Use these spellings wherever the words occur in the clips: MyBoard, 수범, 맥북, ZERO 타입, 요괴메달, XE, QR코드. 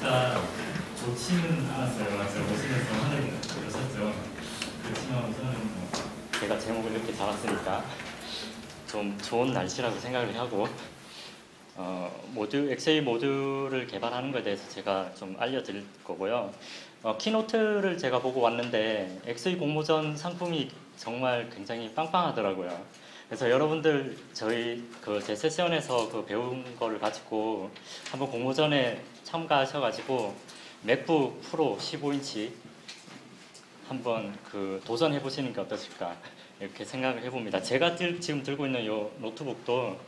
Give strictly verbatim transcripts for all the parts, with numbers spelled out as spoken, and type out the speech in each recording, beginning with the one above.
날씨가 좋지는 않았어요. 맞아요. 오시면서 하늘이 그러셨죠. 그렇지만 우선은 뭐 제가 제목을 이렇게 달았으니까 좀 좋은 날씨라고 생각을 하고 어, 모듈, 엑스이 모듈을 개발하는 것에 대해서 제가 좀 알려드릴 거고요. 어, 키노트를 제가 보고 왔는데 엑스이 공모전 상품이 정말 굉장히 빵빵하더라고요. 그래서 여러분들 저희 그 제 세션에서 그 배운 거를 가지고 한번 공모전에 참가하셔가지고 맥북 프로 십오 인치 한번 그 도전해 보시는 게 어떠실까 이렇게 생각을 해봅니다. 제가 지금 들고 있는 이 노트북도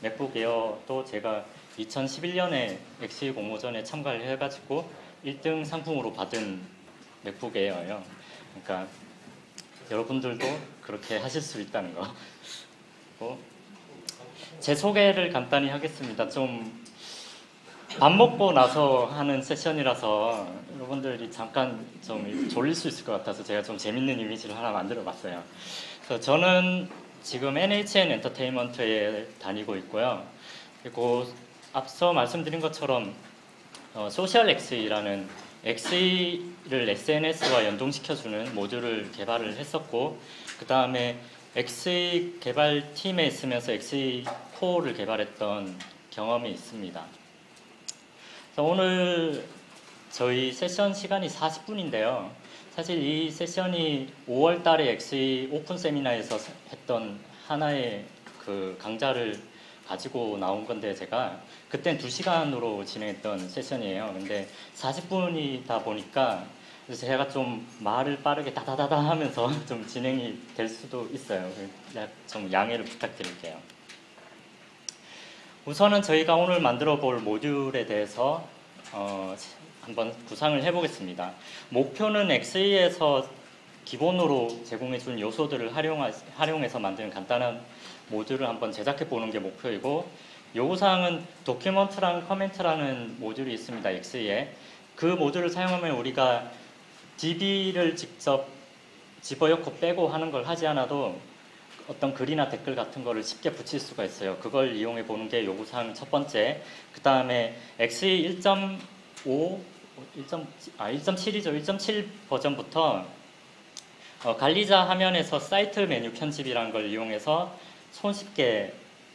맥북 에어도 제가 이천십일 년에 엑스이 공모전에 참가를 해가지고 일 등 상품으로 받은 맥북 에어예요. 그러니까 여러분들도 그렇게 하실 수 있다는 거. 제 소개를 간단히 하겠습니다. 좀 밥 먹고 나서 하는 세션이라서 여러분들이 잠깐 좀 졸릴 수 있을 것 같아서 제가 좀 재밌는 이미지를 하나 만들어봤어요. 그래서 저는 지금 엔에이치엔 엔터테인먼트에 다니고 있고요. 그리고 앞서 말씀드린 것처럼 어, 소셜 엑스이라는 엑스이를 에스엔에스와 연동시켜주는 모듈을 개발을 했었고, 그 다음에 엑스이 개발팀에 있으면서 엑스이 코어를 개발했던 경험이 있습니다. 그래서 오늘 저희 세션 시간이 사십 분인데요. 사실 이 세션이 오월 달에 엑스이 오픈 세미나에서 했던 하나의 그 강좌를 가지고 나온 건데, 제가 그땐 두 시간으로 진행했던 세션이에요. 근데 사십 분이다 보니까 제가 좀 말을 빠르게 다다다다 하면서 좀 진행이 될 수도 있어요. 좀 양해를 부탁드릴게요. 우선은 저희가 오늘 만들어 볼 모듈에 대해서 어, 한번 구상을 해보겠습니다. 목표는 엑스이에서 기본으로 제공해준 요소들을 활용하, 활용해서 만드는 간단한 모듈을 한번 제작해보는 게 목표이고, 요구사항은 도큐먼트랑 커멘트라는 모듈이 있습니다. 엑스이에. 그 모듈을 사용하면 우리가 디비를 직접 집어넣고 빼고 하는 걸 하지 않아도 어떤 글이나 댓글 같은 거를 쉽게 붙일 수가 있어요. 그걸 이용해 보는 게 요구사항 첫 번째. 그 다음에 엑스이 일 점 오, 일 점 아 일 점 칠이죠. 일 점 칠 버전부터 어, 관리자 화면에서 사이트 메뉴 편집이라는 걸 이용해서 손쉽게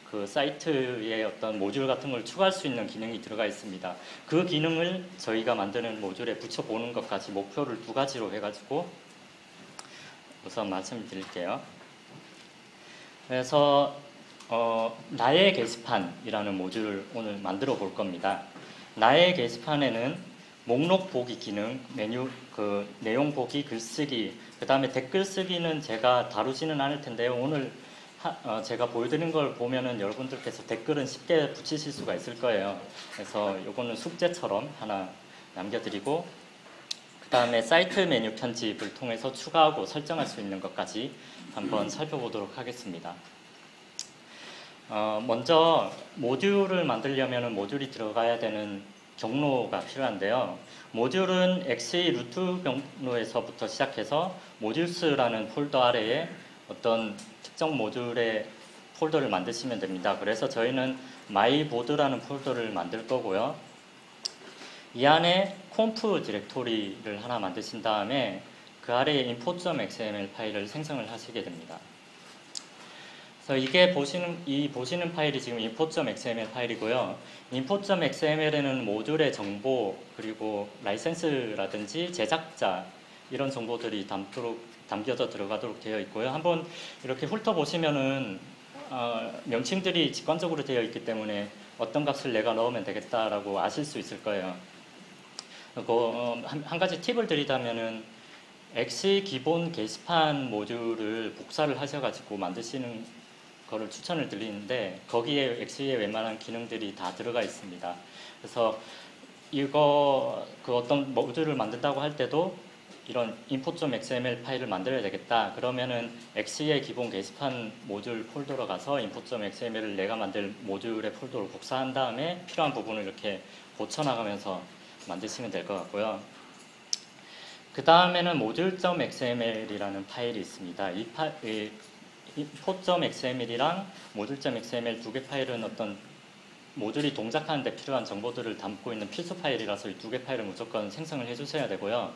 그 사이트에 어떤 모듈 같은 걸 추가할 수 있는 기능이 들어가 있습니다. 그 기능을 저희가 만드는 모듈에 붙여보는 것까지 목표를 두 가지로 해가지고 우선 말씀드릴게요. 그래서 어, 나의 게시판이라는 모듈을 오늘 만들어 볼 겁니다. 나의 게시판에는 목록 보기 기능, 메뉴 그 내용 보기, 글쓰기, 그 다음에 댓글 쓰기는 제가 다루지는 않을 텐데요. 오늘 하, 어, 제가 보여드린 걸 보면은 여러분들께서 댓글은 쉽게 붙이실 수가 있을 거예요. 그래서 요거는 숙제처럼 하나 남겨드리고, 그 다음에 사이트 메뉴 편집을 통해서 추가하고 설정할 수 있는 것까지 한번 살펴보도록 하겠습니다. 어, 먼저 모듈을 만들려면은 모듈이 들어가야 되는 경로가 필요한데요. 모듈은 엑스이 루트 경로에서부터 시작해서 모듈스라는 폴더 아래에 어떤 특정 모듈의 폴더를 만드시면 됩니다. 그래서 저희는 마이보드라는 폴더를 만들 거고요. 이 안에 콤프 디렉토리를 하나 만드신 다음에 그 아래에 인포 점 엑스엠엘 파일을 생성을 하시게 됩니다. 그래서 이게 보시는 이 보시는 파일이 지금 인포 점 엑스엠엘 파일이고요. 인포 점 엑스엠엘에는 모듈의 정보, 그리고 라이센스라든지 제작자 이런 정보들이 담도록 담겨져 들어가도록 되어 있고요. 한번 이렇게 훑어보시면은 어, 명칭들이 직관적으로 되어 있기 때문에 어떤 값을 내가 넣으면 되겠다라고 아실 수 있을 거예요. 그리고 한, 한 가지 팁을 드리자면은 엑스이 기본 게시판 모듈을 복사를 하셔가지고 만드시는 거를 추천을 드리는데, 거기에 엑스이의 웬만한 기능들이 다 들어가 있습니다. 그래서 이거 그 어떤 모듈을 만든다고 할 때도 이런 인포 점 엑스엠엘 파일을 만들어야 되겠다. 그러면은 엑스이의 기본 게시판 모듈 폴더로 가서 인포 점 엑스엠엘을 내가 만들 모듈의 폴더로 복사한 다음에 필요한 부분을 이렇게 고쳐나가면서 만드시면 될 것 같고요. 그 다음에는 모듈 점 엑스엠엘이라는 파일이 있습니다. 이 파, 이 인포 점 엑스엠엘이랑 모듈 점 엑스엠엘 두 개 파일은 어떤 모듈이 동작하는 데 필요한 정보들을 담고 있는 필수 파일이라서 이 두 개 파일을 무조건 생성을 해주셔야 되고요.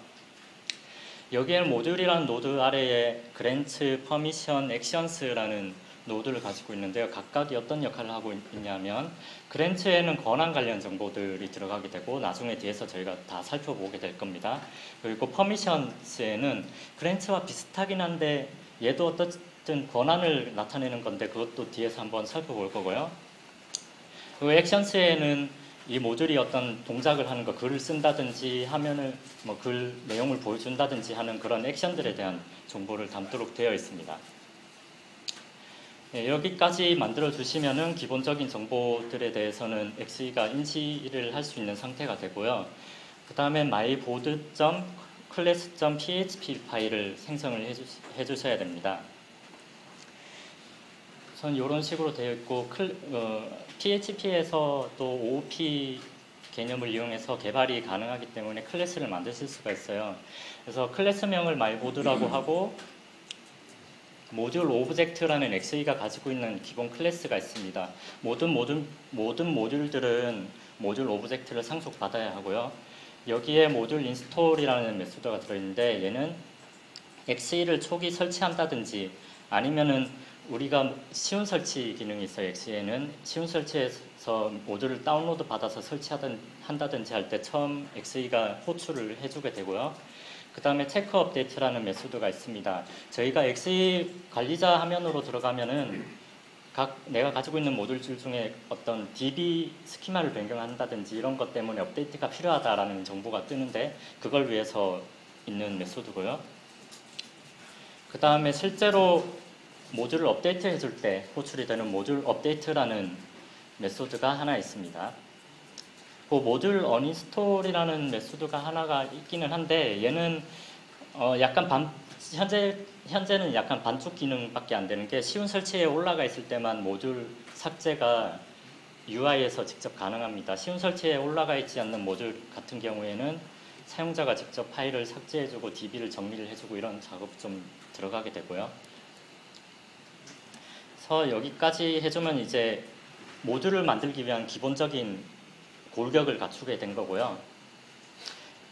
여기에 모듈이라는 노드 아래에 그랜츠, 퍼미션, 액션스라는 노드를 가지고 있는데요. 각각이 어떤 역할을 하고 있냐면 그랜츠에는 권한 관련 정보들이 들어가게 되고 나중에 뒤에서 저희가 다 살펴보게 될 겁니다. 그리고 퍼미션스에는 그랜츠와 비슷하긴 한데 얘도 어쨌든 권한을 나타내는 건데 그것도 뒤에서 한번 살펴볼 거고요. 그 액션스에는 이 모듈이 어떤 동작을 하는 거, 글을 쓴다든지 화면을 뭐 글 내용을 보여준다든지 하는 그런 액션들에 대한 정보를 담도록 되어 있습니다. 네, 여기까지 만들어 주시면은 기본적인 정보들에 대해서는 엑스이가 인지를 할 수 있는 상태가 되고요. 그 다음에 myboard.class.php 파일을 생성을 해주, 해주셔야 됩니다. 우선 이런 식으로 되어 있고 클, 어, 피에이치피에서 또 오오피 개념을 이용해서 개발이 가능하기 때문에 클래스를 만드실 수가 있어요. 그래서 클래스명을 myboard라고 하고 모듈 오브젝트라는 엑스이가 가지고 있는 기본 클래스가 있습니다. 모든, 모든, 모든 모듈들은 모듈 오브젝트를 상속받아야 하고요. 여기에 모듈 인스톨이라는 메소드가 들어있는데 얘는 엑스이를 초기 설치한다든지 아니면은 우리가 쉬운 설치 기능이 있어요. 엑스이에는 쉬운 설치에서 모듈을 다운로드 받아서 설치한다든지 할 때 처음 엑스이가 호출을 해주게 되고요. 그 다음에 체크 업데이트라는 메소드가 있습니다. 저희가 엑스이 관리자 화면으로 들어가면은 각 내가 가지고 있는 모듈줄 중에 어떤 디비 스키마를 변경한다든지 이런 것 때문에 업데이트가 필요하다라는 정보가 뜨는데 그걸 위해서 있는 메소드고요. 그 다음에 실제로 모듈을 업데이트 해줄 때 호출이 되는 모듈 업데이트라는 메소드가 하나 있습니다. 그 모듈 uninstall이라는 메소드가 하나가 있기는 한데 얘는 어 약간 반, 현재, 현재는 약간 반쪽 기능밖에 안 되는 게 쉬운 설치에 올라가 있을 때만 모듈 삭제가 유아이에서 직접 가능합니다. 쉬운 설치에 올라가 있지 않는 모듈 같은 경우에는 사용자가 직접 파일을 삭제해주고 디비를 정리를 해주고 이런 작업 좀 들어가게 되고요. 그래서 여기까지 해주면 이제 모듈을 만들기 위한 기본적인 골격을 갖추게 된 거고요.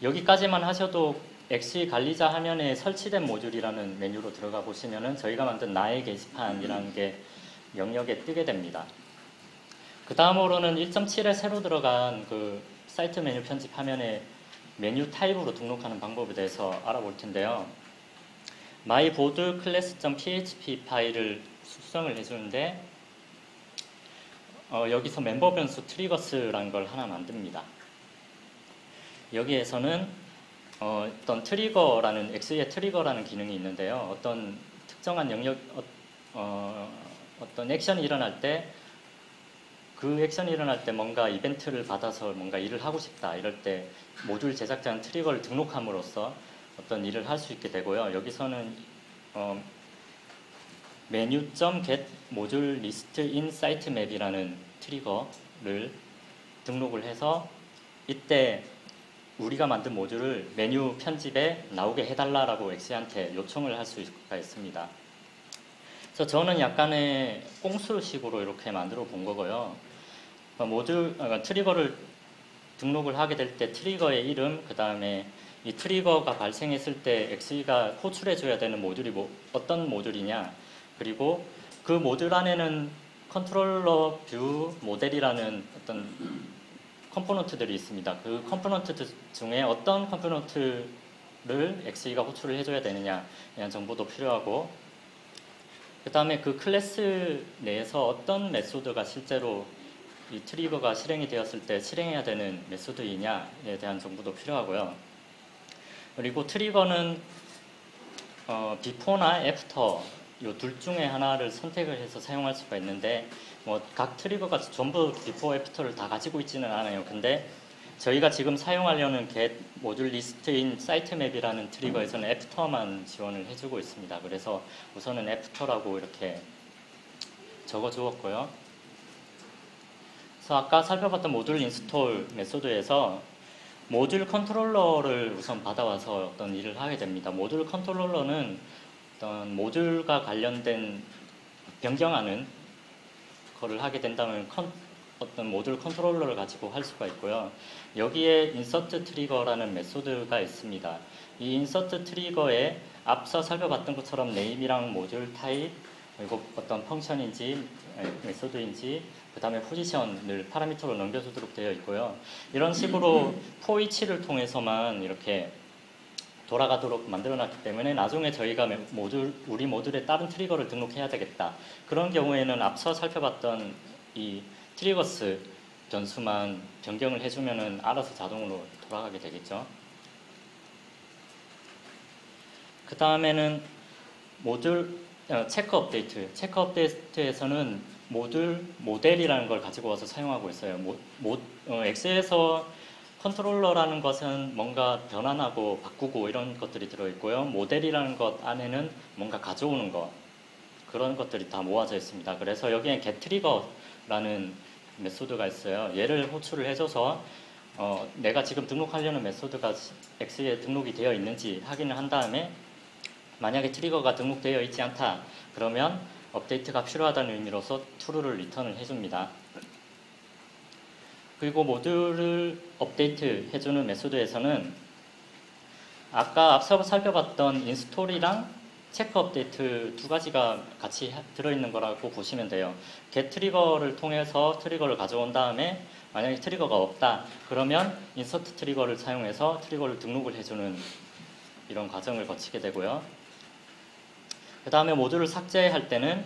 여기까지만 하셔도 엑스이 관리자 화면에 설치된 모듈이라는 메뉴로 들어가 보시면은 저희가 만든 나의 게시판이라는 게 영역에 뜨게 됩니다. 그 다음으로는 일 점 칠에 새로 들어간 그 사이트 메뉴 편집 화면에 메뉴 타입으로 등록하는 방법에 대해서 알아볼 텐데요. myboard class.php 파일을 숙성을 해주는데 어, 여기서 멤버 변수 트리거스라는 걸 하나 만듭니다. 여기에서는 어, 어떤 트리거라는 엑스이의 트리거라는 기능이 있는데요. 어떤 특정한 영역 어, 어, 어떤 액션이 일어날 때 그 액션이 일어날 때 뭔가 이벤트를 받아서 뭔가 일을 하고 싶다 이럴 때 모듈 제작자는 트리거를 등록함으로써 어떤 일을 할 수 있게 되고요. 여기서는 어, 메뉴.get 모듈 리스트 인 사이트 맵이라는 트리거를 등록을 해서 이때 우리가 만든 모듈을 메뉴 편집에 나오게 해달라라고 엑스이한테 요청을 할 수가 있습니다. 그래서 저는 약간의 꼼수식으로 이렇게 만들어 본 거고요. 모듈 트리거를 등록을 하게 될 때 트리거의 이름, 그 다음에 이 트리거가 발생했을 때 엑스이가 호출해줘야 되는 모듈이 뭐, 어떤 모듈이냐. 그리고 그 모듈 안에는 컨트롤러 뷰 모델이라는 어떤 컴포넌트들이 있습니다. 그 컴포넌트 중에 어떤 컴포넌트를 엑스이가 호출을 해줘야 되느냐 이런 정보도 필요하고 그 다음에 그 클래스 내에서 어떤 메소드가 실제로 이 트리거가 실행이 되었을 때 실행해야 되는 메소드이냐에 대한 정보도 필요하고요. 그리고 트리거는 어, 비포나 애프터 이 둘 중에 하나를 선택을 해서 사용할 수가 있는데 뭐 각 트리거가 전부 비포 애프터를 다 가지고 있지는 않아요. 근데 저희가 지금 사용하려는 get 모듈 리스트인 사이트 맵이라는 트리거에서는 애프터만 지원을 해주고 있습니다. 그래서 우선은 애프터라고 이렇게 적어주었고요. 그래서 아까 살펴봤던 모듈 인스톨 메소드에서 모듈 컨트롤러를 우선 받아와서 어떤 일을 하게 됩니다. 모듈 컨트롤러는 어떤 모듈과 관련된 변경하는 거를 하게 된다면 컨, 어떤 모듈 컨트롤러를 가지고 할 수가 있고요. 여기에 인서트 트리거라는 메소드가 있습니다. 이 인서트 트리거에 앞서 살펴봤던 것처럼 네임이랑 모듈 타입, 그리고 어떤 펑션인지 메소드인지 그 다음에 포지션을 파라미터로 넘겨주도록 되어 있고요. 이런 식으로 포이치를 통해서만 이렇게 돌아가도록 만들어놨기 때문에 나중에 저희가 모듈, 우리 모듈에 다른 트리거를 등록해야 되겠다. 그런 경우에는 앞서 살펴봤던 이 트리거스 변수만 변경을 해주면은 알아서 자동으로 돌아가게 되겠죠. 그 다음에는 모듈 어, 체크 업데이트. 체크 업데이트에서는 모듈 모델이라는 걸 가지고 와서 사용하고 있어요. 모, 모, 어, 엑스에서 컨트롤러라는 것은 뭔가 변환하고 바꾸고 이런 것들이 들어있고요. 모델이라는 것 안에는 뭔가 가져오는 것, 그런 것들이 다 모아져 있습니다. 그래서 여기에 getTrigger라는 메소드가 있어요. 얘를 호출을 해줘서 어, 내가 지금 등록하려는 메소드가 엑스에 등록이 되어 있는지 확인을 한 다음에 만약에 트리거가 등록되어 있지 않다, 그러면 업데이트가 필요하다는 의미로서 true를 리턴을 해줍니다. 그리고 모듈을 업데이트 해주는 메소드에서는 아까 앞서 살펴봤던 인스톨이랑 체크 업데이트 두 가지가 같이 들어있는 거라고 보시면 돼요. get 트리거를 통해서 트리거를 가져온 다음에 만약에 트리거가 없다, 그러면 인서트 트리거를 사용해서 트리거를 등록을 해주는 이런 과정을 거치게 되고요. 그 다음에 모듈을 삭제할 때는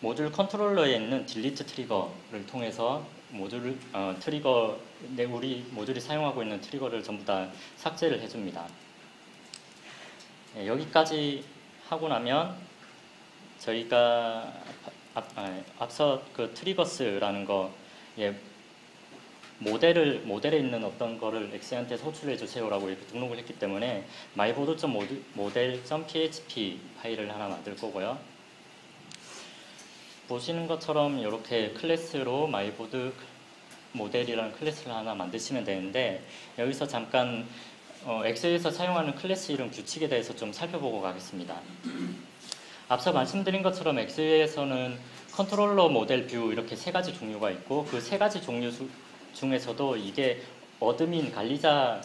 모듈 컨트롤러에 있는 delete 트리거를 통해서 모듈 어, 트리거 내 우리 모듈이 사용하고 있는 트리거를 전부 다 삭제를 해줍니다. 네, 여기까지 하고 나면 저희가 앞, 아, 앞서 그 트리거스라는 거, 예, 모델을 모델에 있는 어떤 거를 엑스한테 호출해 주세요라고 이렇게 등록을 했기 때문에 myboard.model.php 파일을 하나 만들 거고요. 보시는 것처럼 이렇게 클래스로 myboard 모델이라는 클래스를 하나 만드시면 되는데, 여기서 잠깐 어, 엑스에서 사용하는 클래스 이름 규칙에 대해서 좀 살펴보고 가겠습니다. 앞서 말씀드린 것처럼 엑스에서는 컨트롤러, 모델, 뷰 이렇게 세 가지 종류가 있고, 그 세 가지 종류 수, 중에서도 이게 어드민 관리자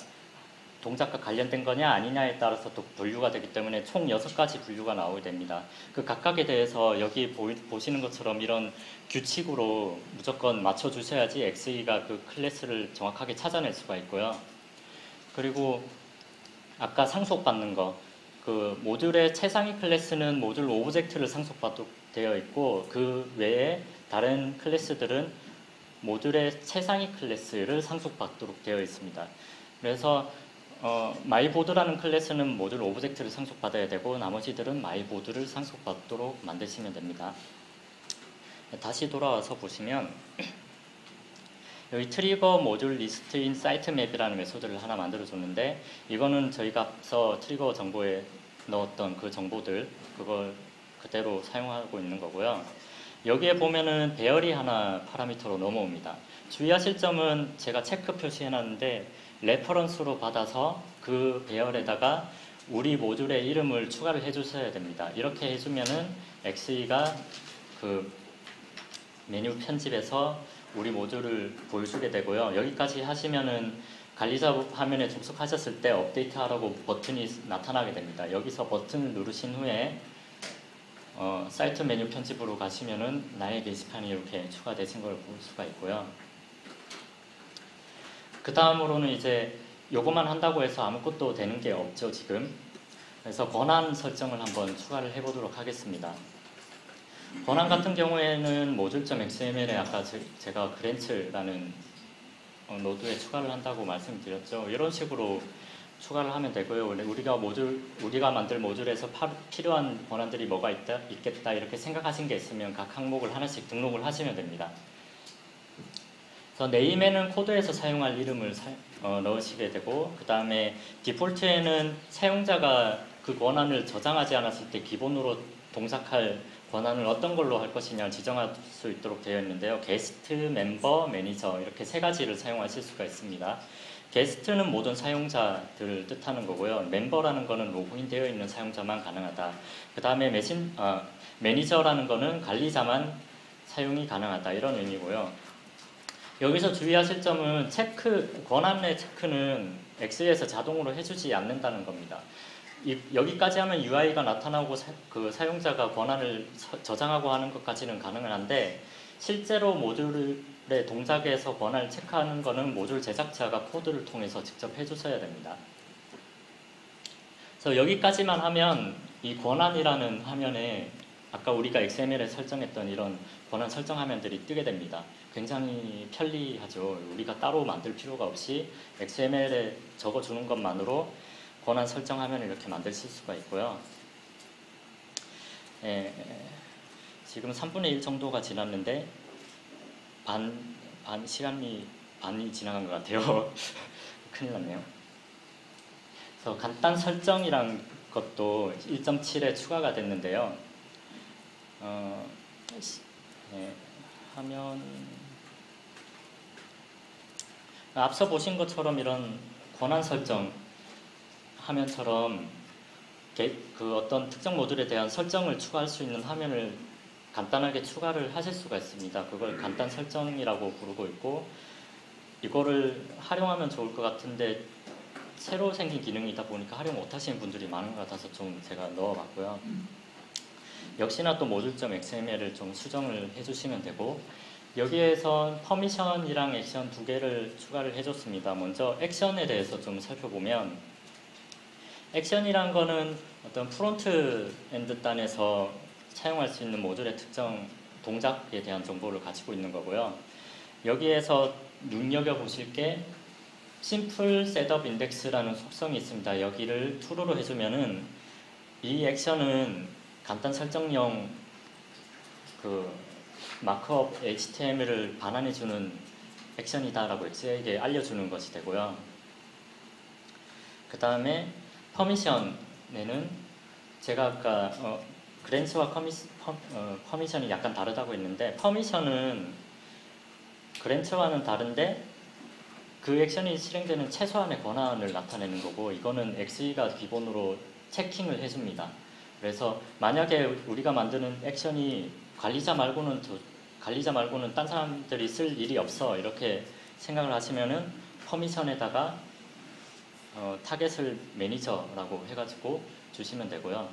동작과 관련된 거냐 아니냐에 따라서 또 분류가 되기 때문에 총 여섯 가지 분류가 나오게 됩니다. 그 각각에 대해서 여기 보이, 보시는 것처럼 이런 규칙으로 무조건 맞춰주셔야지 엑스이가 그 클래스를 정확하게 찾아낼 수가 있고요. 그리고 아까 상속받는 거, 그 모듈의 최상위 클래스는 모듈 오브젝트를 상속받도록 되어 있고, 그 외에 다른 클래스들은 모듈의 최상위 클래스를 상속받도록 되어 있습니다. 그래서 어, myboard라는 클래스는 모듈 오브젝트를 상속받아야 되고, 나머지들은 myboard를 상속받도록 만드시면 됩니다. 다시 돌아와서 보시면 여기 트리거 모듈 리스트인 사이트맵이라는 메소드를 하나 만들어줬는데, 이거는 저희가 앞서 트리거 정보에 넣었던 그 정보들, 그걸 그대로 사용하고 있는 거고요. 여기에 보면은 배열이 하나 파라미터로 넘어옵니다. 주의하실 점은 제가 체크 표시해놨는데 레퍼런스로 받아서 그 배열에다가 우리 모듈의 이름을 추가를 해주셔야 됩니다. 이렇게 해주면은 엑스이가 그 메뉴 편집에서 우리 모듈을 보여주게 되고요. 여기까지 하시면은 관리자 화면에 접속하셨을 때 업데이트하라고 버튼이 나타나게 됩니다. 여기서 버튼을 누르신 후에 어, 사이트 메뉴 편집으로 가시면은 나의 게시판이 이렇게 추가되신 걸 볼 수가 있고요. 그 다음으로는 이제 요것만 한다고 해서 아무것도 되는 게 없죠, 지금. 그래서 권한 설정을 한번 추가를 해보도록 하겠습니다. 권한 같은 경우에는 모듈.xml에 아까 제, 제가 그랜츠라는 어, 노드에 추가를 한다고 말씀드렸죠. 이런 식으로 추가를 하면 되고요. 우리가 모듈, 우리가 만들 모듈에서 파, 필요한 권한들이 뭐가 있다, 있겠다 이렇게 생각하신 게 있으면 각 항목을 하나씩 등록을 하시면 됩니다. 그래서 네임에는 코드에서 사용할 이름을 사, 어, 넣으시게 되고, 그 다음에 디폴트에는 사용자가 그 권한을 저장하지 않았을 때 기본으로 동작할 권한을 어떤 걸로 할 것이냐를 지정할 수 있도록 되어 있는데요. 게스트, 멤버, 매니저 이렇게 세 가지를 사용하실 수가 있습니다. 게스트는 모든 사용자들을 뜻하는 거고요. 멤버라는 거는 로그인되어 있는 사용자만 가능하다. 그 다음에 어, 매니저라는 거는 관리자만 사용이 가능하다, 이런 의미고요. 여기서 주의하실 점은 체크, 권한의 체크는 엑스이에서 자동으로 해주지 않는다는 겁니다. 이, 여기까지 하면 유아이가 나타나고 사, 그 사용자가 권한을 서, 저장하고 하는 것까지는 가능한데, 실제로 모듈의 동작에서 권한을 체크하는 것은 모듈 제작자가 코드를 통해서 직접 해주셔야 됩니다. 그래서 여기까지만 하면 이 권한이라는 화면에 아까 우리가 엑스엠엘에 설정했던 이런 권한 설정 화면들이 뜨게 됩니다. 굉장히 편리하죠. 우리가 따로 만들 필요가 없이 엑스엠엘에 적어주는 것만으로 권한 설정 화면을 이렇게 만들 수가 있고요. 예, 지금 삼분의 일 정도가 지났는데 반, 반 시간이 반이 지나간 것 같아요. 큰일 났네요. 그래서 간단 설정이란 것도 일 점 칠에 추가가 됐는데요. 어, 예, 화면 앞서 보신 것처럼 이런 권한 설정 화면처럼 그 어떤 특정 모듈에 대한 설정을 추가할 수 있는 화면을 간단하게 추가를 하실 수가 있습니다. 그걸 간단 설정이라고 부르고 있고, 이거를 활용하면 좋을 것 같은데 새로 생긴 기능이다 보니까 활용 못하시는 분들이 많은 것 같아서 좀 제가 넣어봤고요. 역시나 또 모듈.xml을 좀 수정을 해주시면 되고, 여기에선 퍼미션이랑 액션 두 개를 추가를 해줬습니다. 먼저 액션에 대해서 좀 살펴보면, 액션이란 거는 어떤 프론트 엔드 단에서 사용할 수 있는 모듈의 특정 동작에 대한 정보를 가지고 있는 거고요. 여기에서 눈여겨보실 게 심플 셋업 인덱스라는 속성이 있습니다. 여기를 true로 해주면은 이 액션은 간단 설정형 그 마크업 에이치티엠엘을 반환해주는 액션이다라고 엑스에게 알려주는 것이 되고요. 그 다음에 퍼미션에는 제가 아까 어, 그랜스와 커미시, 퍼, 어, 퍼미션이 약간 다르다고 했는데, 퍼미션은 그랜스와는 다른데 그 액션이 실행되는 최소한의 권한을 나타내는 거고, 이거는 엑스이가 기본으로 체킹을 해줍니다. 그래서 만약에 우리가 만드는 액션이 관리자 말고는 두, 관리자 말고는 딴 사람들이 쓸 일이 없어, 이렇게 생각을 하시면은 퍼미션에다가 어, 타겟을 매니저라고 해가지고 주시면 되고요.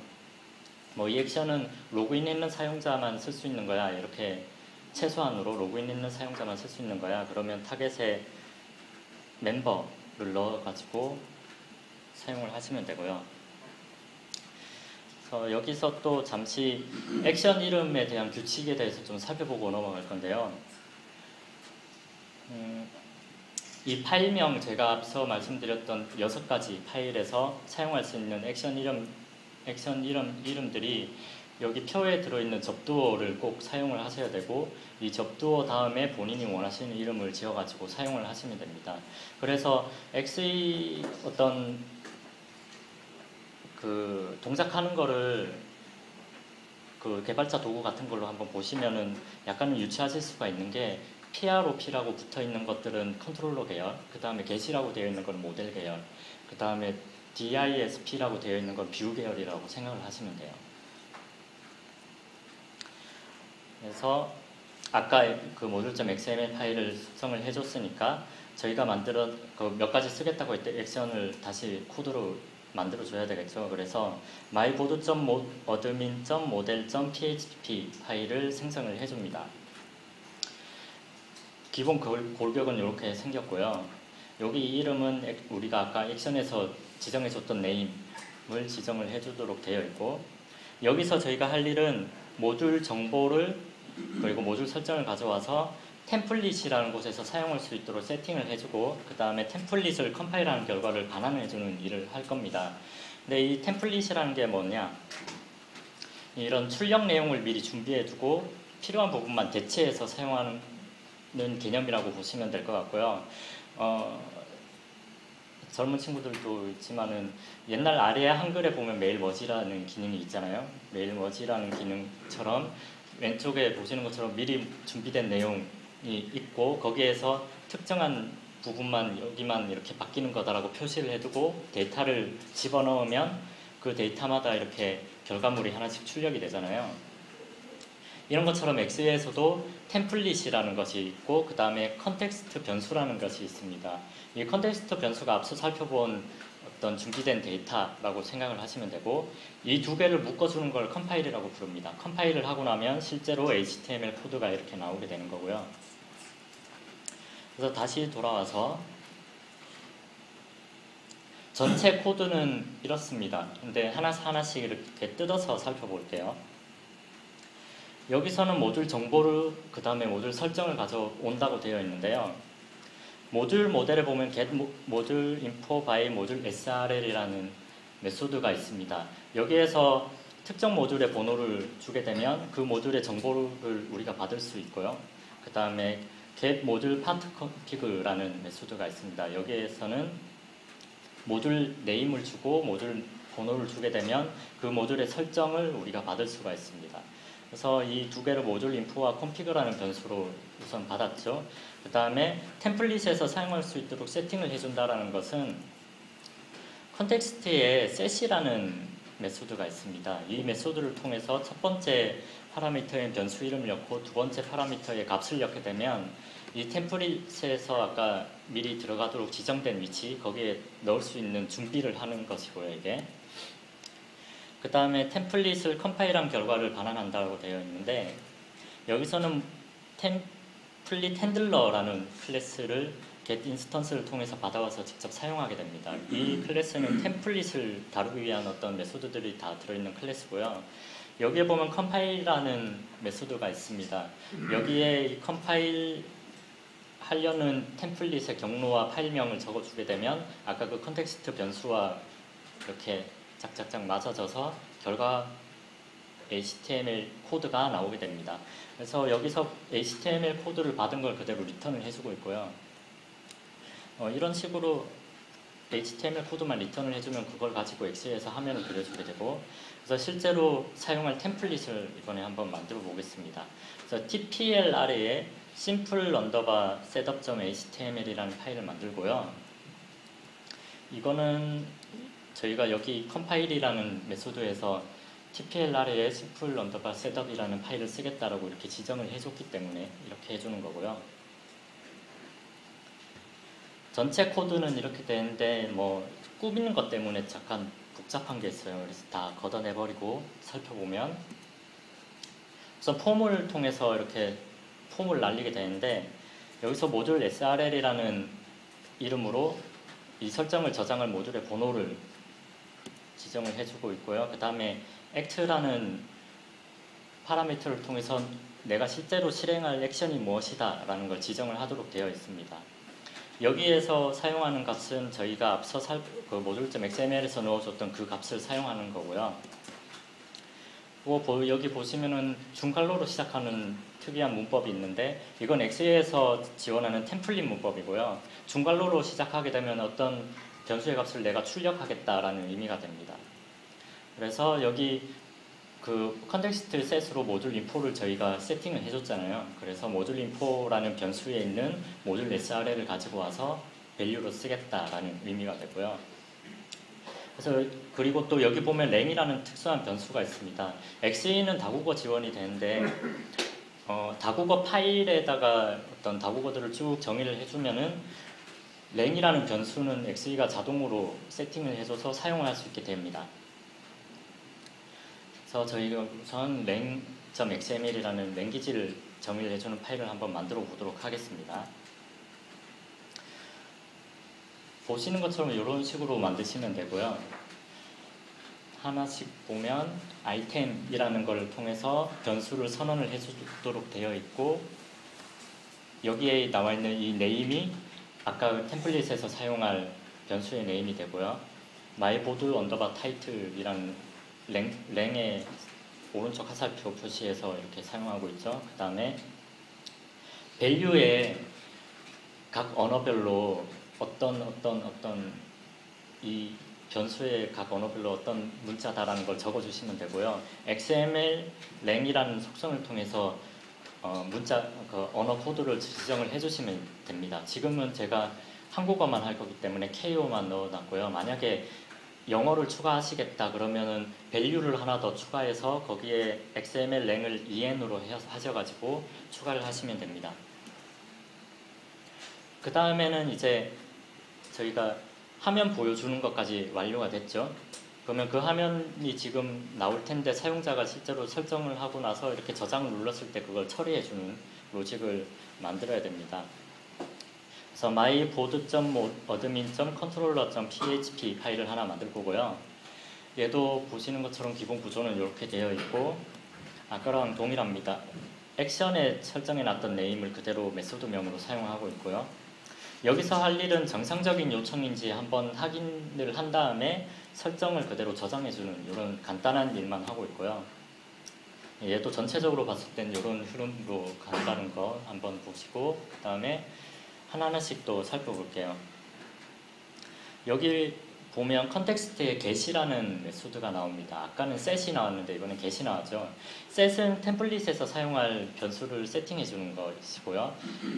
뭐 이 액션은 로그인했는 사용자만 쓸 수 있는 거야, 이렇게 최소한으로 로그인했는 사용자만 쓸 수 있는 거야, 그러면 타겟에 멤버를 넣어가지고 사용을 하시면 되고요. 그래서 여기서 또 잠시 액션 이름에 대한 규칙에 대해서 좀 살펴보고 넘어갈 건데요. 음, 이 파일명, 제가 앞서 말씀드렸던 여섯 가지 파일에서 사용할 수 있는 액션 이름, 액션 이름, 이름들이 여기 표에 들어있는 접두어를 꼭 사용을 하셔야 되고, 이 접두어 다음에 본인이 원하시는 이름을 지어가지고 사용을 하시면 됩니다. 그래서 엑스이 어떤 그 동작하는 거를 그 개발자 도구 같은 걸로 한번 보시면은 약간은 유추하실 수가 있는 게, 피알오피라고 붙어있는 것들은 컨트롤러 계열, 그 다음에 게시라고 되어있는 건 모델 계열, 그 다음에 디아이에스피라고 되어있는 건 뷰 계열이라고 생각을 하시면 돼요. 그래서 아까 그 모듈.xml 파일을 숙성을 해줬으니까 저희가 만들어 그 몇 가지 쓰겠다고 할 때 액션을 다시 코드로 만들어줘야 되겠죠. 그래서 myboard.admin.model.php 파일을 생성을 해줍니다. 기본 골격은 이렇게 생겼고요. 여기 이 이름은 우리가 아까 액션에서 지정해줬던 네임을 지정을 해주도록 되어 있고, 여기서 저희가 할 일은 모듈 정보를 그리고 모듈 설정을 가져와서 템플릿이라는 곳에서 사용할 수 있도록 세팅을 해주고, 그 다음에 템플릿을 컴파일하는 결과를 반환해주는 일을 할 겁니다. 근데 이 템플릿이라는 게 뭐냐, 이런 출력 내용을 미리 준비해두고 필요한 부분만 대체해서 사용하는 는 개념이라고 보시면 될 것 같고요. 어, 젊은 친구들도 있지만은 옛날 아래에 한글에 보면 메일머지라는 기능이 있잖아요. 메일머지라는 기능처럼 왼쪽에 보시는 것처럼 미리 준비된 내용이 있고, 거기에서 특정한 부분만 여기만 이렇게 바뀌는 거다라고 표시를 해두고 데이터를 집어넣으면 그 데이터마다 이렇게 결과물이 하나씩 출력이 되잖아요. 이런 것처럼 엑스이에서도 템플릿이라는 것이 있고 그 다음에 컨텍스트 변수라는 것이 있습니다. 이 컨텍스트 변수가 앞서 살펴본 어떤 준비된 데이터라고 생각을 하시면 되고, 이 두 개를 묶어주는 걸 컴파일이라고 부릅니다. 컴파일을 하고 나면 실제로 에이치티엠엘 코드가 이렇게 나오게 되는 거고요. 그래서 다시 돌아와서 전체 코드는 이렇습니다. 근데 하나씩 하나씩 이렇게 뜯어서 살펴볼게요. 여기서는 모듈 정보를 그 다음에 모듈 설정을 가져온다고 되어 있는데요. 모듈 모델에 보면 get 모듈 info by 모듈 srl이라는 메소드가 있습니다. 여기에서 특정 모듈의 번호를 주게 되면 그 모듈의 정보를 우리가 받을 수 있고요. 그 다음에 get 모듈 파트 config라는 메소드가 있습니다. 여기에서는 모듈 네임을 주고 모듈 번호를 주게 되면 그 모듈의 설정을 우리가 받을 수가 있습니다. 그래서 이 두 개를 모듈 인포와 컴피그라는 변수로 우선 받았죠. 그 다음에 템플릿에서 사용할 수 있도록 세팅을 해준다라는 것은 컨텍스트에 셋이라는 메소드가 있습니다. 이 메소드를 통해서 첫 번째 파라미터에 변수 이름을 넣고 두 번째 파라미터에 값을 넣게 되면 이 템플릿에서 아까 미리 들어가도록 지정된 위치 거기에 넣을 수 있는 준비를 하는 것이고요. 이게 그 다음에 템플릿을 컴파일한 결과를 반환한다고 되어 있는데, 여기서는 템플릿 핸들러라는 클래스를 getInstance를 통해서 받아와서 직접 사용하게 됩니다. 이 클래스는 템플릿을 다루기 위한 어떤 메소드들이 다 들어있는 클래스고요. 여기에 보면 컴파일이라는 메소드가 있습니다. 여기에 이 컴파일 하려는 템플릿의 경로와 파일명을 적어주게 되면 아까 그 컨텍스트 변수와 이렇게 짝짝짝 맞아져서 결과 에이치티엠엘 코드가 나오게 됩니다. 그래서 여기서 에이치티엠엘 코드를 받은 걸 그대로 리턴을 해주고 있고요. 어, 이런 식으로 에이치티엠엘 코드만 리턴을 해주면 그걸 가지고 엑스이에서 화면을 그려주게 되고, 그래서 실제로 사용할 템플릿을 이번에 한번 만들어 보겠습니다. 그래서 tpl 아래에 simple underbar setup.html이라는 파일을 만들고요. 이거는 저희가 여기 컴파일이라는 메소드에서 tpl 아래에 simple underbar setup이라는 파일을 쓰겠다라고 이렇게 지정을 해줬기 때문에 이렇게 해주는 거고요. 전체 코드는 이렇게 되는데 뭐 꾸미는 것 때문에 잠깐 복잡한 게 있어요. 그래서 다 걷어내버리고 살펴보면 우선 폼을 통해서 이렇게 폼을 날리게 되는데, 여기서 모듈 에스알엘이라는 이름으로 이 설정을 저장할 모듈의 번호를 지정을 해주고 있고요. 그 다음에 act라는 파라미터를 통해서 내가 실제로 실행할 액션이 무엇이다 라는 걸 지정을 하도록 되어 있습니다. 여기에서 사용하는 값은 저희가 앞서 살, 그 모듈.xml에서 넣어줬던 그 값을 사용하는 거고요. 그리고 여기 보시면은 중괄로로 시작하는 특이한 문법이 있는데, 이건 엑스이에서 지원하는 템플릿 문법이고요. 중괄로로 시작하게 되면 어떤 변수의 값을 내가 출력하겠다라는 의미가 됩니다. 그래서 여기 그 컨텍스트 셋으로 모듈 인포를 저희가 세팅을 해줬잖아요. 그래서 모듈 인포라는 변수에 있는 모듈 에스알엘을 가지고 와서 밸류로 쓰겠다라는 의미가 되고요. 그래서 그리고 또 여기 보면 랭이라는 특수한 변수가 있습니다. 엑스이는 다국어 지원이 되는데 어, 다국어 파일에다가 어떤 다국어들을 쭉 정의를 해주면은 랭이라는 변수는 엑스이가 자동으로 세팅을 해줘서 사용을 할 수 있게 됩니다. 그래서 저희가 우선 랭.xml이라는 랭귀지를 정의를 해주는 파일을 한번 만들어 보도록 하겠습니다. 보시는 것처럼 이런 식으로 만드시면 되고요. 하나씩 보면 아이템이라는 걸 통해서 변수를 선언을 해주도록 되어 있고, 여기에 나와 있는 이 네임이 아까 템플릿에서 사용할 변수의 네임이 되고요. myboard underbar title이라는 랭, 랭의 오른쪽 하살표 표시에서 이렇게 사용하고 있죠. 그 다음에 value에 각 언어별로 어떤 어떤 어떤 이 변수의 각 언어별로 어떤 문자다라는 걸 적어주시면 되고요. xml 랭이라는 속성을 통해서 어, 문자 그 언어 코드를 지정을 해주시면 됩니다. 지금은 제가 한국어만 할 거기 때문에 케이오만 넣어놨고요. 만약에 영어를 추가하시겠다 그러면은 밸류를 하나 더 추가해서 거기에 엑스엠엘 랭을 이엔으로 하셔가지고 추가를 하시면 됩니다. 그 다음에는 이제 저희가 화면 보여주는 것까지 완료가 됐죠. 그러면 그 화면이 지금 나올 텐데 사용자가 실제로 설정을 하고 나서 이렇게 저장을 눌렀을 때 그걸 처리해주는 로직을 만들어야 됩니다. 그래서 myboard.admin.controller.php 파일을 하나 만들 거고요. 얘도 보시는 것처럼 기본 구조는 이렇게 되어 있고 아까랑 동일합니다. 액션에 설정해놨던 네임을 그대로 메소드명으로 사용하고 있고요. 여기서 할 일은 정상적인 요청인지 한번 확인을 한 다음에 설정을 그대로 저장해주는 이런 간단한 일만 하고 있고요. 얘도 전체적으로 봤을 땐 이런 흐름으로 간다는 거 한번 보시고 그 다음에 하나하나씩 또 살펴볼게요. 여기 보면 컨텍스트에 get이라는 메소드가 나옵니다. 아까는 set이 나왔는데 이번엔 get이 나왔죠. set은 템플릿에서 사용할 변수를 세팅해주는 것이고요.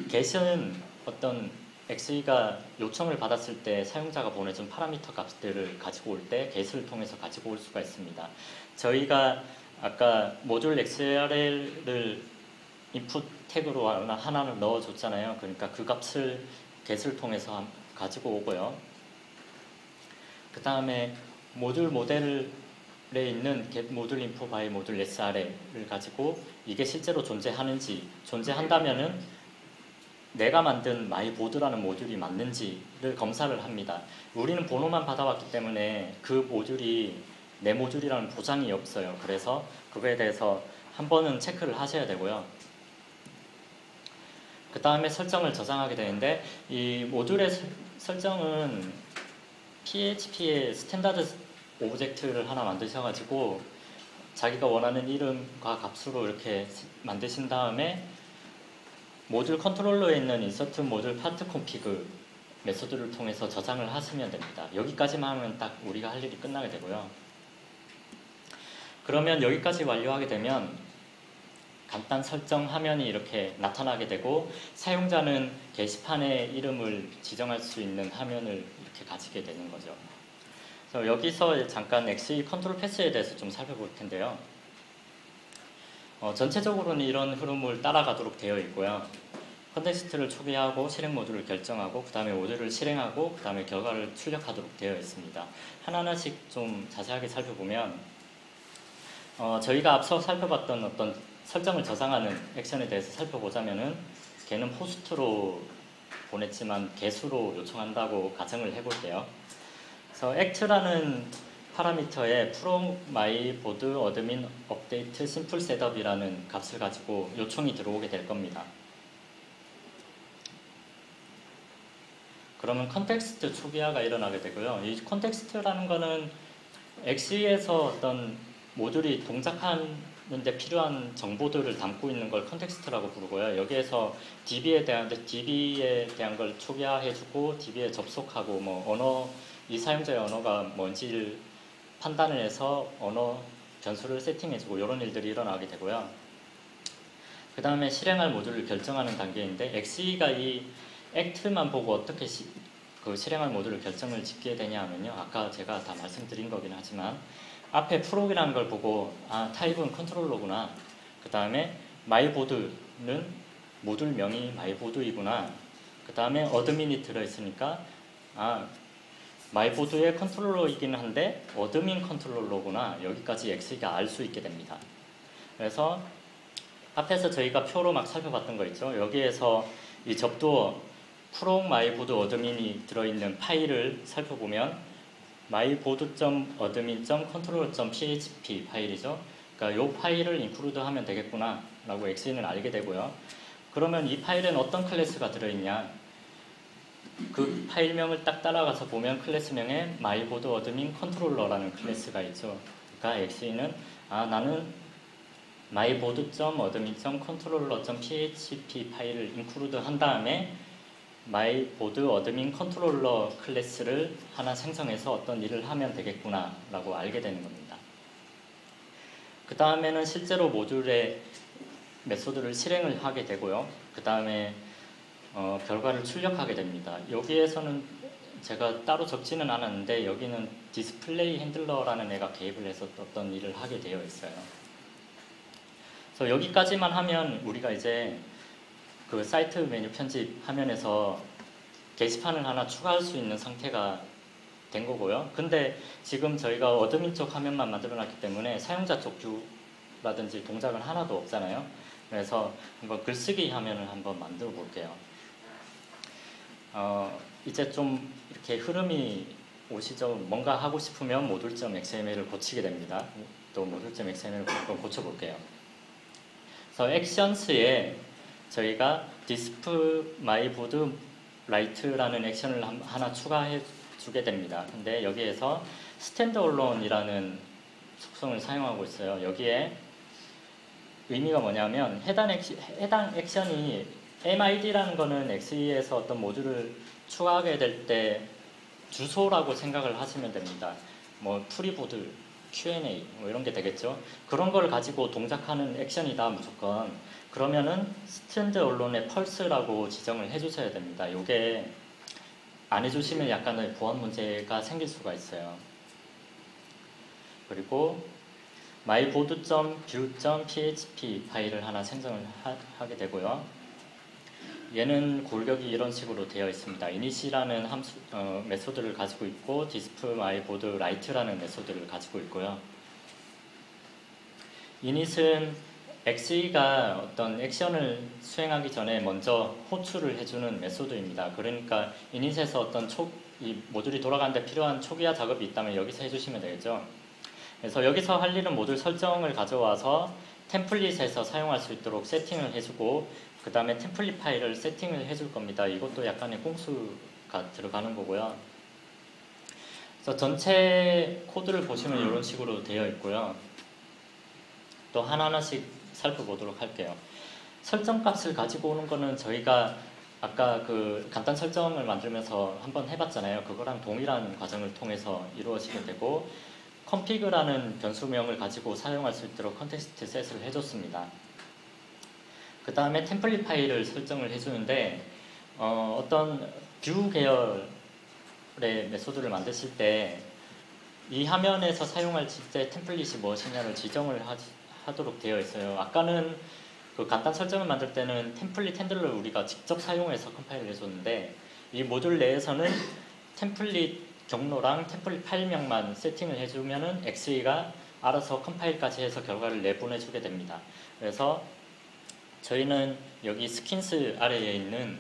get은 어떤 엑스이가 요청을 받았을 때 사용자가 보내준 파라미터 값들을 가지고 올 때 get을 통해서 가지고 올 수가 있습니다. 저희가 아까 모듈 엑스엘엘을 인풋 태그로 하나, 하나를 넣어줬잖아요. 그러니까 그 값을 get을 통해서 가지고 오고요. 그 다음에 모듈 모델에 있는 get 모듈 인풋 by 모듈 srl을 가지고 이게 실제로 존재하는지, 존재한다면은 내가 만든 myboard라는 모듈이 맞는지를 검사를 합니다. 우리는 번호만 받아왔기 때문에 그 모듈이 내 모듈이라는 보장이 없어요. 그래서 그거에 대해서 한 번은 체크를 하셔야 되고요. 그 다음에 설정을 저장하게 되는데 이 모듈의 설정은 피에이치피의 스탠다드 오브젝트를 하나 만드셔가지고 자기가 원하는 이름과 값으로 이렇게 만드신 다음에 모듈 컨트롤러에 있는 인서트 모듈 파트 콤피그 메소드를 통해서 저장을 하시면 됩니다. 여기까지만 하면 딱 우리가 할 일이 끝나게 되고요. 그러면 여기까지 완료하게 되면 간단 설정 화면이 이렇게 나타나게 되고 사용자는 게시판의 이름을 지정할 수 있는 화면을 이렇게 가지게 되는 거죠. 그래서 여기서 잠깐 엑스이 컨트롤 패스에 대해서 좀 살펴볼 텐데요. 어, 전체적으로는 이런 흐름을 따라가도록 되어 있고요. 컨텍스트를 초기화하고 실행 모듈을 결정하고 그 다음에 모듈을 실행하고 그 다음에 결과를 출력하도록 되어 있습니다. 하나하나씩 좀 자세하게 살펴보면 어, 저희가 앞서 살펴봤던 어떤 설정을 저장하는 액션에 대해서 살펴보자면은 걔는 호스트로 보냈지만 개수로 요청한다고 가정을 해볼게요. 그래서 액트라는 파라미터에 from myboard admin update simple setup이라는 값을 가지고 요청이 들어오게 될 겁니다. 그러면 컨텍스트 초기화가 일어나게 되고요. 이 컨텍스트라는 거는 엑스이에서 어떤 모듈이 동작한 근데 필요한 정보들을 담고 있는 걸 컨텍스트라고 부르고요. 여기에서 디비에 대한 디비에 대한 걸 초기화해주고 디비에 접속하고 뭐 언어 이 사용자의 언어가 뭔지를 판단을 해서 언어 변수를 세팅해주고 이런 일들이 일어나게 되고요. 그 다음에 실행할 모듈을 결정하는 단계인데 엑스이가 이 액트만 보고 어떻게 시, 그 실행할 모듈을 결정을 짓게 되냐면요. 아까 제가 다 말씀드린 거긴 하지만. 앞에 프로그램이라는 걸 보고 아 타입은 컨트롤러구나. 그 다음에 myboard는 모듈명이 myboard이구나. 그 다음에 어드민이 들어있으니까 아 myboard의 컨트롤러이긴 한데 어드민 컨트롤러구나. 여기까지 엑스이가 알 수 있게 됩니다. 그래서 앞에서 저희가 표로 막 살펴봤던 거 있죠. 여기에서 이 접두어 from myboard 어드민이 들어있는 파일을 살펴보면 myboard.admin.controller.php 파일이죠. 그러니까 이 파일을 include 하면 되겠구나 라고 엑스이는 알게 되고요. 그러면 이 파일엔 어떤 클래스가 들어있냐. 그 파일명을 딱 따라가서 보면 클래스명에 myboard.admin.controller라는 클래스가 있죠. 그러니까 엑스이는 아 나는 myboard.admin.controller.php 파일을 include 한 다음에 myboard admin 컨트롤러 클래스를 하나 생성해서 어떤 일을 하면 되겠구나 라고 알게 되는 겁니다. 그 다음에는 실제로 모듈의 메소드를 실행을 하게 되고요. 그 다음에 어, 결과를 출력하게 됩니다. 여기에서는 제가 따로 적지는 않았는데 여기는 디스플레이 핸들러라는 애가 개입을 해서 어떤 일을 하게 되어 있어요. 그래서 여기까지만 하면 우리가 이제 그 사이트 메뉴 편집 화면에서 게시판을 하나 추가할 수 있는 상태가 된 거고요. 근데 지금 저희가 어드민 쪽 화면만 만들어놨기 때문에 사용자 쪽 뷰라든지 동작은 하나도 없잖아요. 그래서 한번 글쓰기 화면을 한번 만들어 볼게요. 어, 이제 좀 이렇게 흐름이 오시죠. 뭔가 하고 싶으면 모듈.xml을 고치게 됩니다. 또 모듈.xml을 한번 고쳐볼게요. 그래서 액션스에 저희가 디스프 마이보드 라이트라는 액션을 하나 추가해 주게 됩니다. 근데 여기에서 스탠드얼론이라는 속성을 사용하고 있어요. 여기에 의미가 뭐냐면 해당, 액시, 해당 액션이 mid라는 거는 엑스이에서 어떤 모듈을 추가하게 될 때 주소라고 생각을 하시면 됩니다. 뭐 프리보드, 큐 앤 에이 뭐 이런 게 되겠죠. 그런 걸 가지고 동작하는 액션이다 무조건. 그러면은 스탠드 언론의 펄스라고 지정을 해주셔야 됩니다. 요게 안 해주시면 약간의 보안 문제가 생길 수가 있어요. 그리고 myboard.view.php 파일을 하나 생성을 하, 하게 되고요. 얘는 골격이 이런 식으로 되어 있습니다. init이라는 함수, 어, 메소드를 가지고 있고 dispMyBoardWrite라는 메소드를 가지고 있고요. init은 엑스이가 어떤 액션을 수행하기 전에 먼저 호출을 해주는 메소드입니다. 그러니까 init에서 어떤 초, 이 모듈이 돌아가는데 필요한 초기화 작업이 있다면 여기서 해주시면 되겠죠. 그래서 여기서 할 일은 모듈 설정을 가져와서 템플릿에서 사용할 수 있도록 세팅을 해주고 그 다음에 템플릿 파일을 세팅을 해줄 겁니다. 이것도 약간의 꼼수가 들어가는 거고요. 그래서 전체 코드를 보시면 이런 식으로 되어 있고요. 또 하나하나씩 살펴보도록 할게요. 설정값을 가지고 오는 거는 저희가 아까 그 간단 설정을 만들면서 한번 해봤잖아요. 그거랑 동일한 과정을 통해서 이루어지게 되고 config라는 변수명을 가지고 사용할 수 있도록 컨텍스트 셋을 해줬습니다. 그 다음에 템플릿 파일을 설정을 해주는데 어, 어떤 뷰 계열의 메소드를 만드실 때 이 화면에서 사용할 때 템플릿이 무엇이냐를 지정을 하지 하도록 되어 있어요. 아까는 그 간단 설정을 만들 때는 템플릿 핸들러를 우리가 직접 사용해서 컴파일을 해줬는데 이 모듈 내에서는 템플릿 경로랑 템플릿 파일명만 세팅을 해주면은 엑스이가 알아서 컴파일까지 해서 결과를 내보내주게 됩니다. 그래서 저희는 여기 스킨스 아래에 있는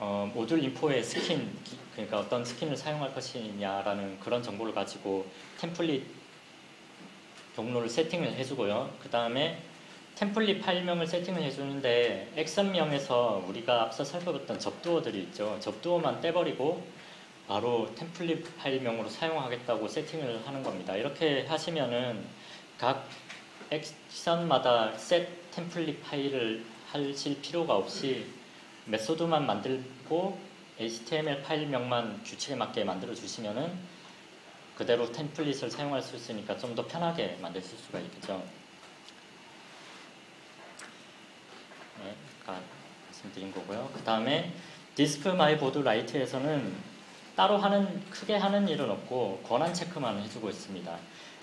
어, 모듈 인포의 스킨, 그러니까 어떤 스킨을 사용할 것이냐라는 그런 정보를 가지고 템플릿 경로를 세팅을 해주고요. 그 다음에 템플릿 파일명을 세팅을 해주는데 액션명에서 우리가 앞서 살펴봤던 접두어들이 있죠. 접두어만 떼버리고 바로 템플릿 파일명으로 사용하겠다고 세팅을 하는 겁니다. 이렇게 하시면은 각 액션마다 셋 템플릿 파일을 하실 필요가 없이 메소드만 만들고 에이치티엠엘 파일명만 규칙에 맞게 만들어 주시면은 그대로 템플릿을 사용할 수 있으니까 좀 더 편하게 만들 수가 있겠죠. 네, 아까 말씀드린 거고요. 그 다음에 dispMyBoardWrite에서는 따로 하는 크게 하는 일은 없고 권한 체크만 해주고 있습니다.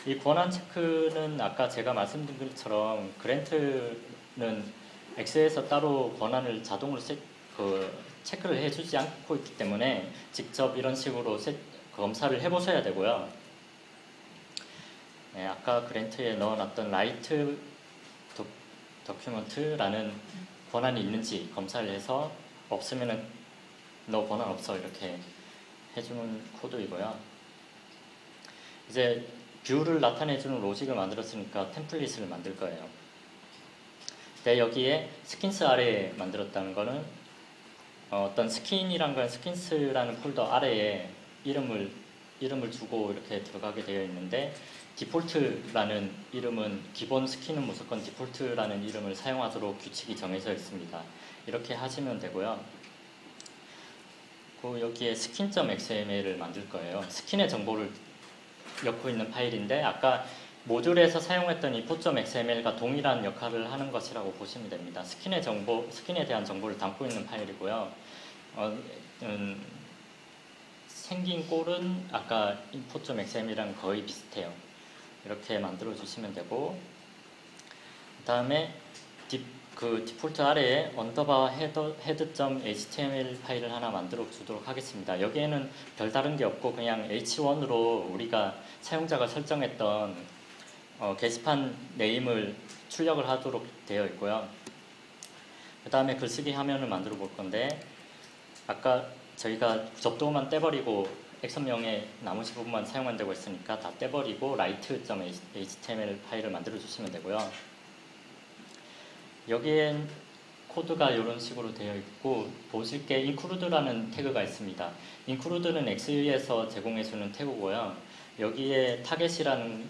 이 권한 체크는 아까 제가 말씀드린 것처럼 그랜트는 엑스에서 따로 권한을 자동으로 세, 그 체크를 해주지 않고 있기 때문에 직접 이런 식으로 세, 검사를 해보셔야 되고요. 네, 아까 그랜트에 넣어놨던 라이트 도, 도큐먼트라는 권한이 있는지 검사를 해서 없으면은 너 권한 없어 이렇게 해주는 코드이고요. 이제 뷰를 나타내주는 로직을 만들었으니까 템플릿을 만들 거예요. 근데 여기에 스킨스 아래에 만들었다는 거는 어, 어떤 스킨이란 건 스킨스라는 폴더 아래에 이름을, 이름을 주고 이렇게 들어가게 되어 있는데 디폴트라는 이름은 기본 스킨은 무조건 디폴트라는 이름을 사용하도록 규칙이 정해져 있습니다. 이렇게 하시면 되고요. 그 여기에 스킨.xml을 만들 거예요. 스킨의 정보를 엮고 있는 파일인데 아까 모듈에서 사용했던 인포.xml과 동일한 역할을 하는 것이라고 보시면 됩니다. 스킨의 정보, 스킨에 대한 정보를 담고 있는 파일이고요. 어, 음, 생긴 꼴은 아까 인풋.xm이랑 거의 비슷해요. 이렇게 만들어 주시면 되고, 그 다음에 그 디폴트 아래에 언더바 헤드.html 파일을 하나 만들어 주도록 하겠습니다. 여기에는 별다른 게 없고 그냥 에이치 원으로 우리가 사용자가 설정했던 어, 게시판 네임을 출력을 하도록 되어 있고요. 그 다음에 글쓰기 화면을 만들어 볼 건데, 아까 저희가 접두어만 떼버리고 액션명의 나머지 부분만 사용한다고 했으니까 다 떼버리고 write.html 파일을 만들어 주시면 되고요. 여기엔 코드가 이런 식으로 되어 있고, 보실 게 include라는 태그가 있습니다. include는 엑스이에서 제공해주는 태그고요. 여기에 타겟이라는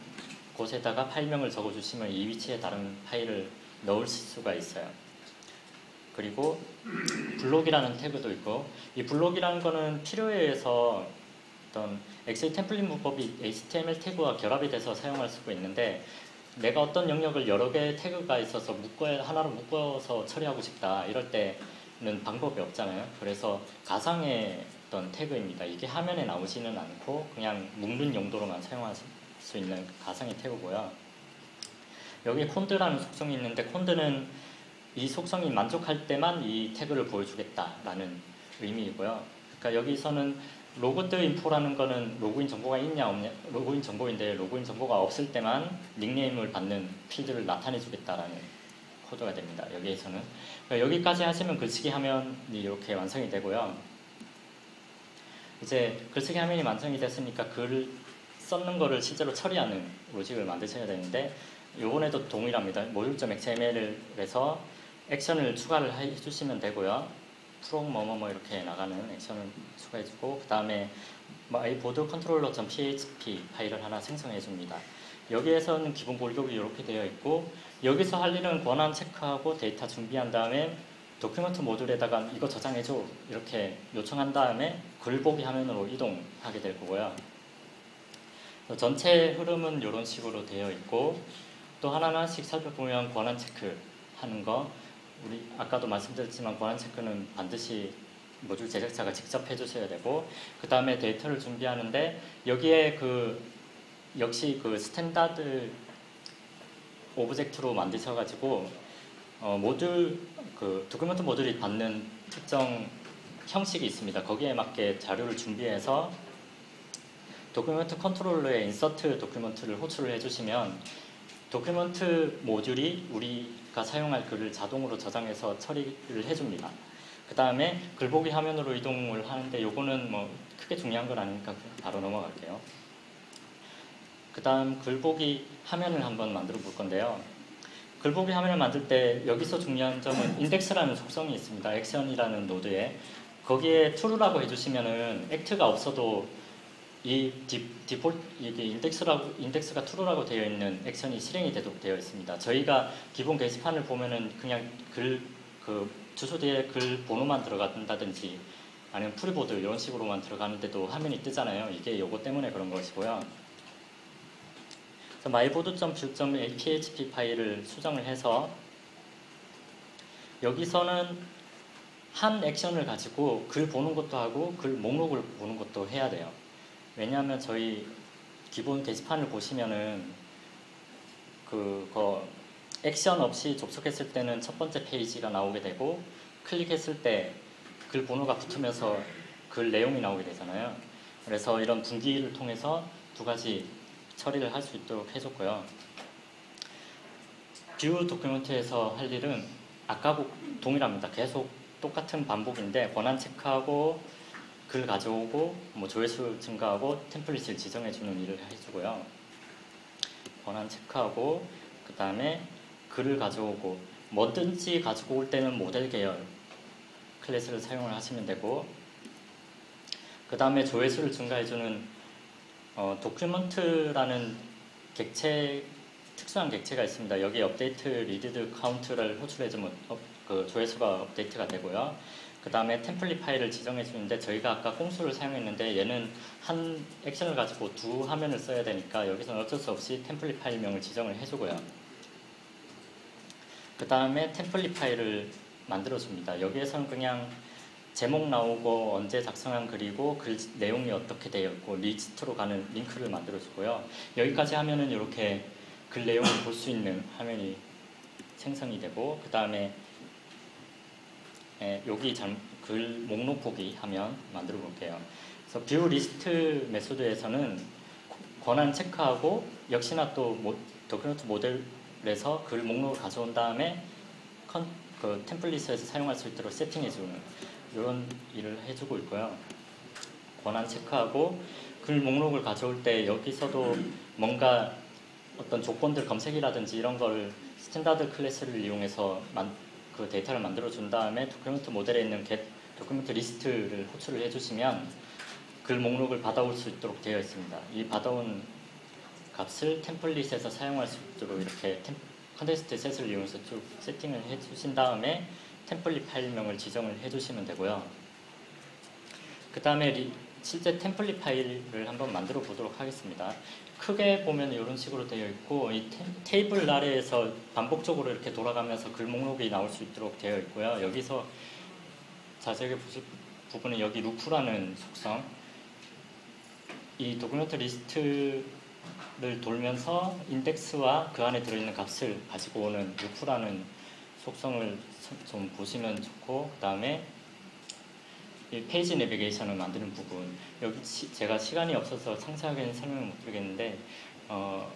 곳에다가 파일명을 적어주시면 이 위치에 다른 파일을 넣을 수가 있어요. 그리고 블록이라는 태그도 있고, 이 블록이라는 거는 필요에 의해서 어떤 엑스이 템플릿 문법이 에이치티엠엘 태그와 결합이 돼서 사용할 수가 있는데, 내가 어떤 영역을 여러 개의 태그가 있어서 묶어야, 하나로 묶어서 처리하고 싶다 이럴 때는 방법이 없잖아요. 그래서 가상의 어떤 태그입니다. 이게 화면에 나오지는 않고 그냥 묶는 용도로만 사용할 수 있는 가상의 태그고요. 여기에 콘드라는 속성이 있는데, 콘드는 이 속성이 만족할 때만 이 태그를 보여주겠다라는 의미이고요. 그러니까 여기서는 로그드 인포라는 거는 로그인 정보가 있냐 없냐, 로그인 정보인데 로그인 정보가 없을 때만 닉네임을 받는 필드를 나타내주겠다라는 코드가 됩니다. 여기에서는 여기까지 하시면 글쓰기 화면이 이렇게 완성이 되고요. 이제 글쓰기 화면이 완성이 됐으니까 글 썼는 거를 실제로 처리하는 로직을 만드셔야 되는데, 요번에도 동일합니다. 모듈.xml에서 액션을 추가를 해주시면 되고요. 프롬 뭐뭐뭐 이렇게 나가는 액션을 추가해주고, 그 다음에 myboard 컨트롤러.php 파일을 하나 생성해줍니다. 여기에서는 기본 골격이 이렇게 되어 있고, 여기서 할 일은 권한 체크하고 데이터 준비한 다음에 도큐먼트 모듈에다가 이거 저장해줘 이렇게 요청한 다음에 글보기 화면으로 이동하게 될 거고요. 전체 흐름은 이런 식으로 되어 있고, 또 하나하나씩 살펴보면 권한 체크 하는 거, 우리 아까도 말씀드렸지만 권한 체크는 반드시 모듈 제작자가 직접 해주셔야 되고, 그 다음에 데이터를 준비하는데, 여기에 그 역시 그 스탠다드 오브젝트로 만드셔가지고 어 모듈 그 도큐먼트 모듈이 받는 특정 형식이 있습니다. 거기에 맞게 자료를 준비해서 도큐먼트 컨트롤러에 인서트 도큐먼트를 호출을 해주시면 도큐먼트 모듈이 우리가 사용할 글을 자동으로 저장해서 처리를 해줍니다. 그 다음에 글보기 화면으로 이동을 하는데, 요거는 뭐 크게 중요한 건 아니니까 바로 넘어갈게요. 그 다음 글보기 화면을 한번 만들어 볼 건데요. 글보기 화면을 만들 때 여기서 중요한 점은 인덱스라는 속성이 있습니다. 액션이라는 노드에, 거기에 true라고 해주시면은 액트가 없어도 이 디폴트, 이게 인덱스라고, 인덱스가 true라고 되어 있는 액션이 실행이 되도록 되어 있습니다. 저희가 기본 게시판을 보면은 그냥 글, 그 주소 뒤에 글 번호만 들어간다든지 아니면 프리보드 이런 식으로만 들어가는데도 화면이 뜨잖아요. 이게 요거 때문에 그런 것이고요. 그래서 myboard.view.php 파일을 수정을 해서, 여기서는 한 액션을 가지고 글 보는 것도 하고 글 목록을 보는 것도 해야 돼요. 왜냐하면 저희 기본 게시판을 보시면은 그거 액션 없이 접속했을 때는 첫 번째 페이지가 나오게 되고, 클릭했을 때 글 번호가 붙으면서 글 내용이 나오게 되잖아요. 그래서 이런 분기를 통해서 두 가지 처리를 할 수 있도록 해줬고요. 뷰 도큐먼트에서 할 일은 아까 동일합니다. 계속 똑같은 반복인데, 권한 체크하고 글 가져오고 뭐 조회수 증가하고 템플릿을 지정해주는 일을 해주고요. 권한 체크하고 그 다음에 글을 가져오고, 뭐든지 가지고 올 때는 모델 계열 클래스를 사용을 하시면 되고, 그 다음에 조회수를 증가해주는 어, 도큐먼트라는 객체, 특수한 객체가 있습니다. 여기 업데이트 리디드 카운트를 호출해주면 어, 그 조회수가 업데이트가 되고요. 그 다음에 템플릿 파일을 지정해 주는데, 저희가 아까 꼼수를 사용했는데 얘는 한 액션을 가지고 두 화면을 써야 되니까 여기서는 어쩔 수 없이 템플릿 파일명을 지정을 해주고요. 그 다음에 템플릿 파일을 만들어 줍니다. 여기에서는 그냥 제목 나오고 언제 작성한 글이고 글 내용이 어떻게 되어 있고 리스트로 가는 링크를 만들어주고요. 여기까지 하면은 이렇게 글 내용을 볼 수 있는 화면이 생성이 되고, 그 다음에 여기 잠, 글 목록 보기 화면 만들어 볼게요. 그래서 뷰 리스트 메소드에서는 권한 체크하고 역시나 또 도큐먼트 모델에서 글 목록을 가져온 다음에 컨, 그 템플릿에서 사용할 수 있도록 세팅해주는 이런 일을 해주고 있고요. 권한 체크하고 글 목록을 가져올 때 여기서도 뭔가 어떤 조건들 검색이라든지 이런 걸 스탠다드 클래스를 이용해서 만, 그 데이터를 만들어준 다음에 도큐먼트 모델에 있는 get 도큐먼트 리스트를 호출을 해주시면 글 목록을 받아올 수 있도록 되어 있습니다. 이 받아온 값을 템플릿에서 사용할 수 있도록 이렇게 템, 컨테스트 셋을 이용해서 쭉 세팅을 해주신 다음에 템플릿 파일명을 지정을 해주시면 되고요. 그 다음에 실제 템플릿 파일을 한번 만들어 보도록 하겠습니다. 크게 보면 이런 식으로 되어 있고, 이 테이블 아래에서 반복적으로 이렇게 돌아가면서 글 목록이 나올 수 있도록 되어 있고요. 여기서 자세하게 보실 부분은 여기 루프라는 속성, 이 도큐먼트 리스트를 돌면서 인덱스와 그 안에 들어있는 값을 가지고 오는 루프라는 속성을 좀 보시면 좋고, 그 다음에 이 페이지 내비게이션을 만드는 부분, 여기 시, 제가 시간이 없어서 상세하게는 설명을 못 드리겠는데, 어,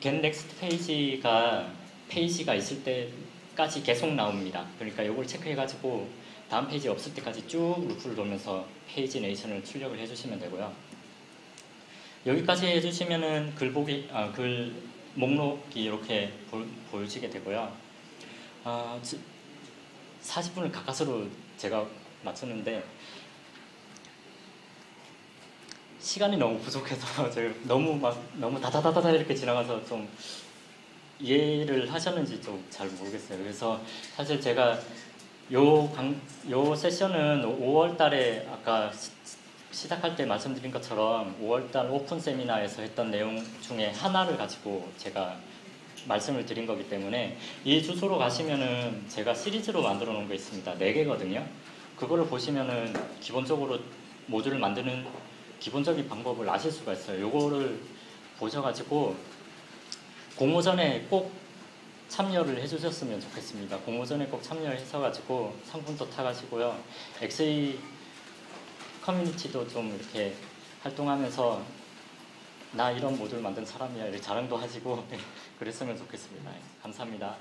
get next 페이지가 페이지가 있을 때까지 계속 나옵니다. 그러니까 이걸 체크해가지고 다음 페이지 없을 때까지 쭉 루프를 돌면서 페이지 네이션을 출력을 해주시면 되고요. 여기까지 해주시면은 글보기, 아, 글 목록이 이렇게 보, 보여지게 되고요. 아, 사십 분을 가까스로 제가 맞췄는데 시간이 너무 부족해서 제가 너무 막 너무 다다다다다 이렇게 지나가서 좀 이해를 하셨는지 좀 잘 모르겠어요. 그래서 사실 제가 요 강, 요 세션은 오월 달에 아까 시, 시작할 때 말씀드린 것처럼 오월 달 오픈 세미나에서 했던 내용 중에 하나를 가지고 제가 말씀을 드린 거기 때문에, 이 주소로 가시면은 제가 시리즈로 만들어 놓은 게 있습니다. 네 개거든요. 그거를 보시면은 기본적으로 모듈을 만드는 기본적인 방법을 아실 수가 있어요. 요거를 보셔가지고 공모전에 꼭 참여를 해주셨으면 좋겠습니다. 공모전에 꼭 참여해서가지고 상품도 타가시고요. 엑스이 커뮤니티도 좀 이렇게 활동하면서 나 이런 모듈 만든 사람이야 이렇게 자랑도 하시고 그랬으면 좋겠습니다. 감사합니다.